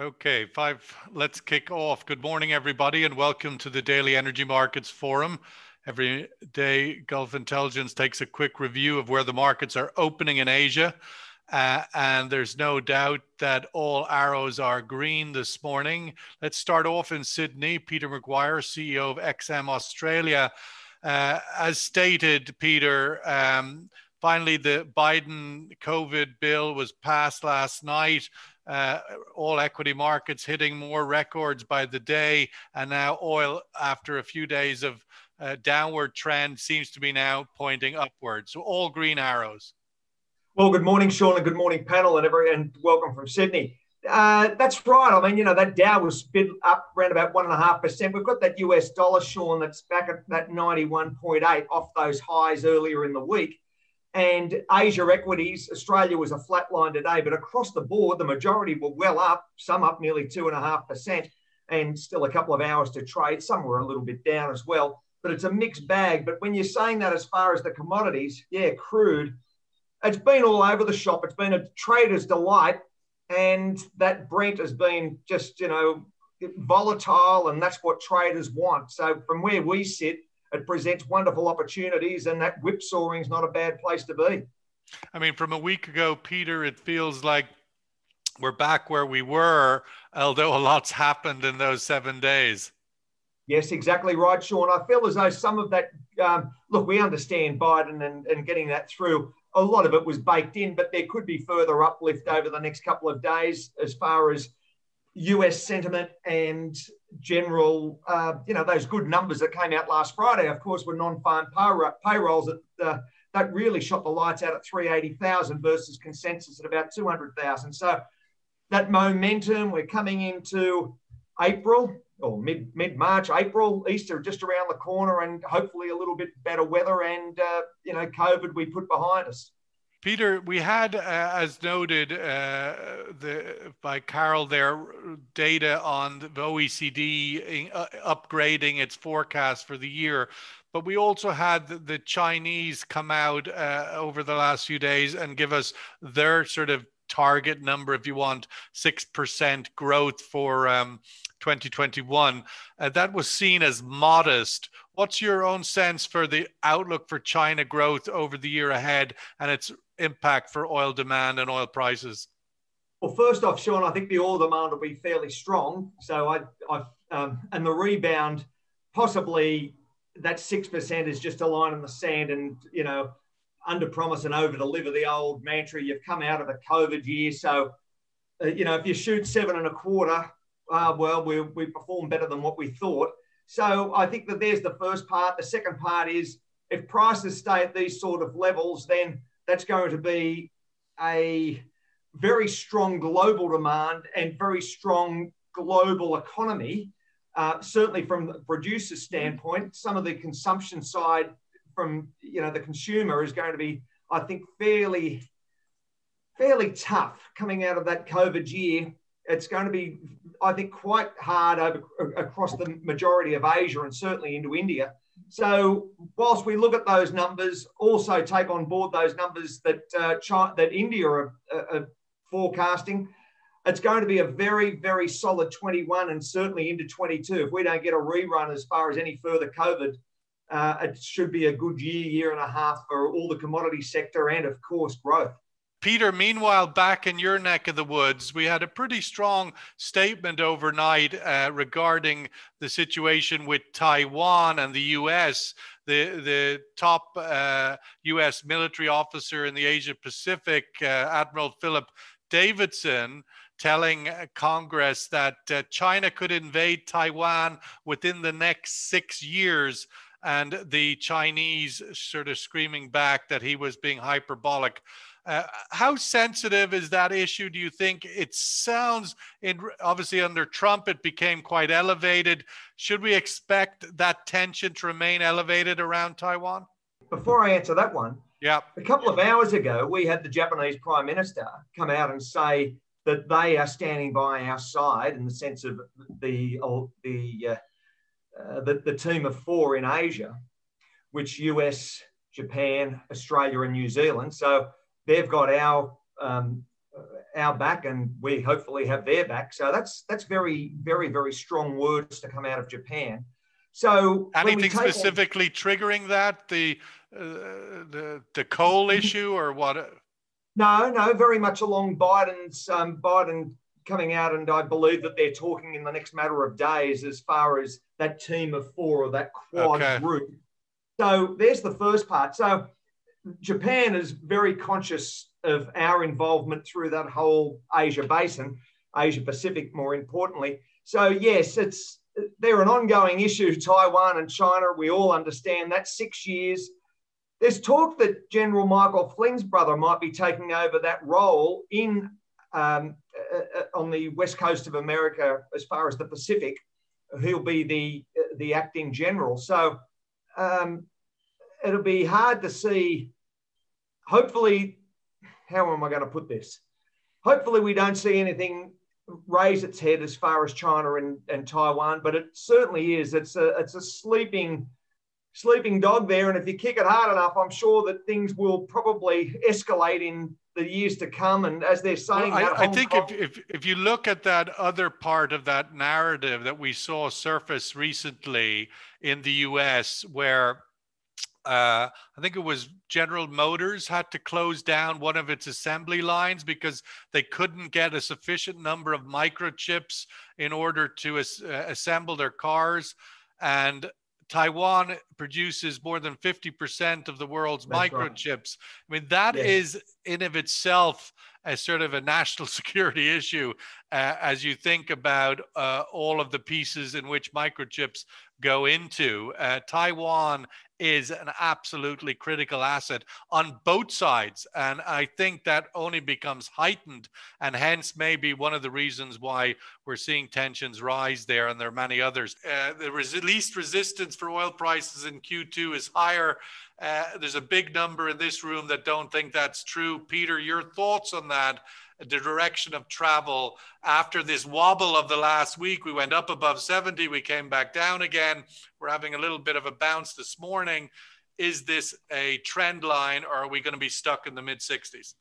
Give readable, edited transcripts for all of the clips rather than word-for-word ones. Okay, let's kick off. Good morning, everybody, and welcome to the Daily Energy Markets Forum. Every day, Gulf Intelligence takes a quick review of where the markets are opening in Asia. And there's no doubt that all arrows are green this morning. Let's start off in Sydney. Peter McGuire, CEO of XM Australia. As stated, Peter, finally, the Biden COVID bill was passed last night. All equity markets hitting more records by the day, and now oil, after a few days of downward trend, seems to be now pointing upwards. So all green arrows. Well, good morning, Sean, and good morning, panel, and welcome from Sydney. That's right. I mean, you know, that Dow was bid up around about 1.5%. We've got that US dollar, Sean, that's back at that 91.8 off those highs earlier in the week. And Asia equities, Australia was a flat line today, but across the board, the majority were well up, some up nearly 2.5%, and still a couple of hours to trade. Some were a little bit down as well, but it's a mixed bag. But when you're saying that as far as the commodities, yeah, crude, it's been all over the shop. It's been a trader's delight, and that Brent has been just, you know, volatile, and that's what traders want. So from where we sit, it presents wonderful opportunities, and that whipsawing is not a bad place to be. I mean, from a week ago, Peter, it feels like we're back where we were, although a lot's happened in those 7 days. Yes, exactly right, Sean. I feel as though some of that, look, we understand Biden and getting that through. A lot of it was baked in, but there could be further uplift over the next couple of days as far as US sentiment and general, you know, those good numbers that came out last Friday, of course, were non-farm payrolls that really shot the lights out at 380,000 versus consensus at about 200,000. So that momentum, we're coming into April or mid-March, April, Easter just around the corner, and hopefully a little bit better weather and, you know, COVID we put behind us. Peter, we had, as noted by Carol there, data on the OECD upgrading its forecast for the year. But we also had the Chinese come out over the last few days and give us their sort of target number, if you want, 6% growth for 2021. That was seen as modest. What's your own sense for the outlook for China growth over the year ahead and its impact for oil demand and oil prices? Well, first off, Sean, I think the oil demand will be fairly strong. So and the rebound, possibly that 6% is just a line in the sand, and, you know, under promise and over deliver, the old mantra. You've come out of a COVID year. So, you know, if you shoot 7.25, well, we perform better than what we thought. So I think that there's the first part. The second part is if prices stay at these sort of levels, then that's going to be a very strong global demand and very strong global economy. Certainly from the producer standpoint, some of the consumption side from, you know, the consumer is going to be, I think, fairly tough coming out of that COVID year. It's going to be, I think, quite hard across the majority of Asia and certainly into India. So whilst we look at those numbers, also take on board those numbers that that India are forecasting. It's going to be a very, very solid 21 and certainly into 22. If we don't get a rerun as far as any further COVID, it should be a good year and a half for all the commodity sector and, of course, growth. Peter, meanwhile, back in your neck of the woods, we had a pretty strong statement overnight regarding the situation with Taiwan and the US. The top US military officer in the Asia Pacific, Admiral Philip Davidson, telling Congress that China could invade Taiwan within the next 6 years. And the Chinese sort of screaming back that he was being hyperbolic. How sensitive is that issue, do you think? It sounds, obviously under Trump, it became quite elevated. Should we expect that tension to remain elevated around Taiwan? Before I answer that one, yeah, a couple of hours ago, we had the Japanese Prime Minister come out and say that they are standing by our side in the sense of the team of four in Asia, which US, Japan, Australia and New Zealand. So they've got our back and we hopefully have their back. So that's very, very, very strong words to come out of Japan. So anything specifically triggering that, the coal issue or what? No, very much along Biden's Biden coming out, and I believe that they're talking in the next matter of days as far as that team of four or that quad group. So there's the first part. So Japan is very conscious of our involvement through that whole Asia basin, Asia Pacific more importantly. So yes, they're an ongoing issue, Taiwan and China. We all understand that 6 years. There's talk that General Michael Flynn's brother might be taking over that role in on the west coast of America, as far as the Pacific. He'll be the acting general. So it'll be hard to see. Hopefully, how am I going to put this? Hopefully we don't see anything raise its head as far as China and Taiwan, but it certainly is. It's a sleeping dog there. And if you kick it hard enough, I'm sure that things will probably escalate in the years to come. And as they're saying, well, I think if you look at that other part of that narrative that we saw surface recently in the US, where I think it was General Motors had to close down one of its assembly lines because they couldn't get a sufficient number of microchips in order to assemble their cars. And Taiwan produces more than 50% of the world's microchips. Right. I mean, that is in of itself a sort of a national security issue as you think about all of the pieces in which microchips go into. Taiwan is an absolutely critical asset on both sides. And I think that only becomes heightened, and hence maybe one of the reasons why we're seeing tensions rise there, and there are many others. The least resistance for oil prices in Q2 is higher. There's a big number in this room that don't think that's true. Peter, your thoughts on that, the direction of travel after this wobble of the last week? We went up above 70, we came back down again. We're having a little bit of a bounce this morning. Is this a trend line, or are we going to be stuck in the mid-60s?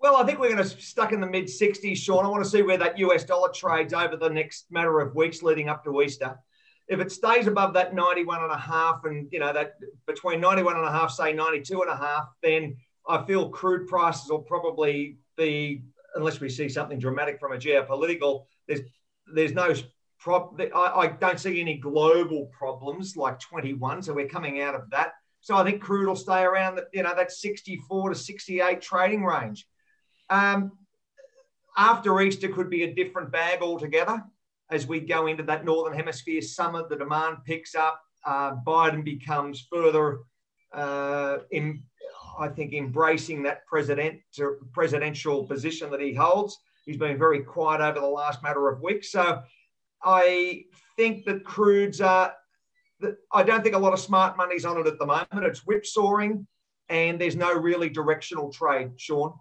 Well, I think we're going to be stuck in the mid-60s, Sean. I want to see where that US dollar trades over the next matter of weeks leading up to Easter. If it stays above that 91.5 and, you know, that between 91.5, say 92.5, then I feel crude prices will probably be, unless we see something dramatic from a geopolitical, there's no problem. I don't see any global problems like 21. So we're coming out of that. So I think crude will stay around that, you know, that 64 to 68 trading range. After Easter could be a different bag altogether. As we go into that Northern Hemisphere summer, the demand picks up. Biden becomes further, embracing that presidential position that he holds. He's been very quiet over the last matter of weeks. So I think that I don't think a lot of smart money's on it at the moment. It's whipsawing, and there's no really directional trade, Sean.